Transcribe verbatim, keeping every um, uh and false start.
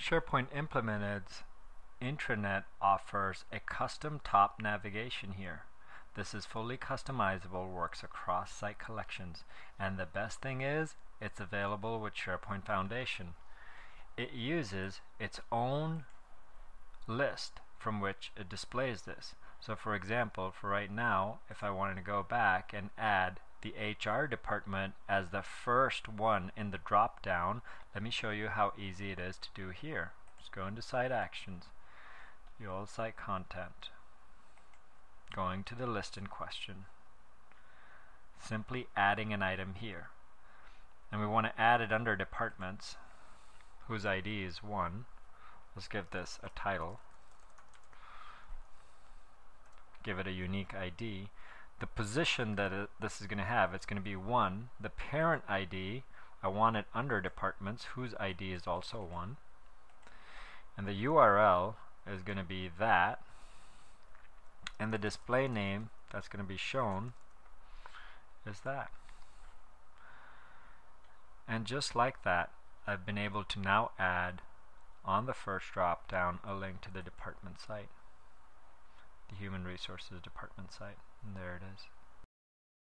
SharePoint Implemented's intranet offers a custom top navigation here. This is fully customizable, works across site collections, and the best thing is it's available with SharePoint Foundation. It uses its own list from which it displays this. So for example, for right now, if I wanted to go back and add the H R department as the first one in the drop down, let me show you how easy it is to do here. Just go into Site Actions, the old site content, going to the list in question, simply adding an item here, and we want to add it under departments whose I D is one. Let's give this a title, give it a unique I D. The position that it, this is going to have, it's going to be one. The parent I D, I want it under departments whose I D is also one, and the U R L is going to be that, and the display name that's going to be shown is that. And just like that, I've been able to now add on the first drop down a link to the department site, the Human Resources department site, and there it is.